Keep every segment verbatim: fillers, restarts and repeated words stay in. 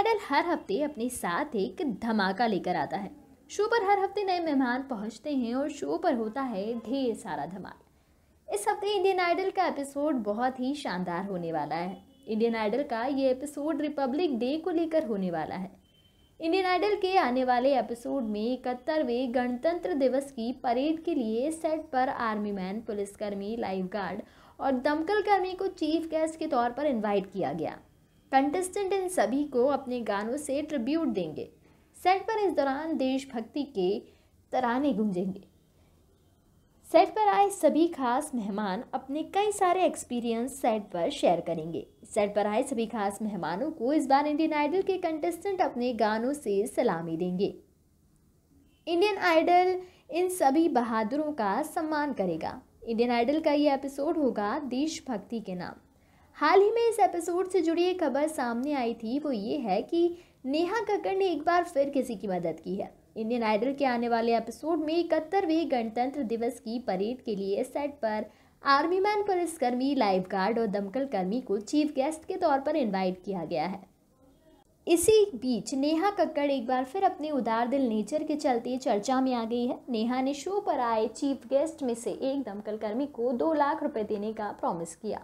Idol हर हफ्ते अपने साथ एक धमाका लेकर आता है। शो पर हर हफ्ते नए मेहमान पहुंचते हैं और शो पर होता है ढेर सारा धमाल। इस हफ्ते इंडियन आइडल का एपिसोड बहुत ही शानदार होने वाला है। इंडियन आइडल का ये एपिसोड रिपब्लिक डे को लेकर होने वाला है। इंडियन आइडल के आने वाले एपिसोड में इकहत्तरवें गणतंत्र दिवस की परेड के लिए सेट पर आर्मी मैन, पुलिसकर्मी, लाइफगार्ड और दमकल कर्मी को चीफ गेस्ट के तौर पर इनवाइट किया गया। कंटेस्टेंट इन सभी को अपने गानों से ट्रिब्यूट देंगे। सेट पर इस दौरान देशभक्ति के तराने गूंजेंगे। सेट पर आए सभी खास मेहमान अपने कई सारे एक्सपीरियंस सेट पर शेयर करेंगे। सेट पर आए सभी खास मेहमानों को इस बार इंडियन आइडल के कंटेस्टेंट अपने गानों से सलामी देंगे। इंडियन आइडल इन सभी बहादुरों का सम्मान करेगा। इंडियन आइडल का ये एपिसोड होगा देशभक्ति के नाम। हाल ही में इस एपिसोड से जुड़ी एक खबर सामने आई थी, वो ये है कि नेहा कक्कड़ ने एक बार फिर किसी की मदद की है। इंडियन आइडल के आने वाले एपिसोड में इकहत्तरवें गणतंत्र दिवस की परेड के लिए सेट पर आर्मी मैन, पुलिसकर्मी, लाइफगार्ड और दमकल कर्मी को चीफ गेस्ट के तौर पर इनवाइट किया गया है। इसी बीच नेहा कक्कड़ एक बार फिर अपने उदार दिल नेचर के चलते चर्चा में आ गई है। नेहा ने शो पर आए चीफ गेस्ट में से एक दमकल कर्मी को दो लाख रुपए देने का प्रॉमिस किया।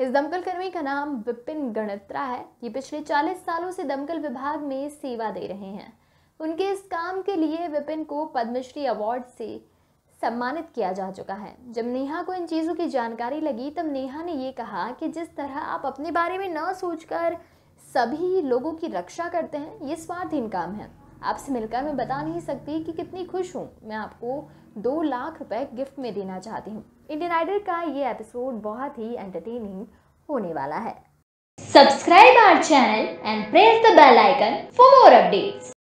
इस दमकल कर्मी का नाम विपिन गणतरा है। ये पिछले चालीस सालों से दमकल विभाग में सेवा दे रहे हैं। उनके इस काम के लिए विपिन को पद्मश्री अवार्ड से सम्मानित किया जा चुका है। जब नेहा को इन चीज़ों की जानकारी लगी तब नेहा ने ये कहा कि जिस तरह आप अपने बारे में न सोचकर सभी लोगों की रक्षा करते हैं, ये स्वार्थहीन काम है। आपसे मिलकर मैं बता नहीं सकती कि कितनी खुश हूँ। मैं आपको दो लाख रुपए गिफ्ट में देना चाहती हूँ। इंडियन आइडल का ये एपिसोड बहुत ही एंटरटेनिंग होने वाला है। Subscribe our channel and press the bell icon for more updates.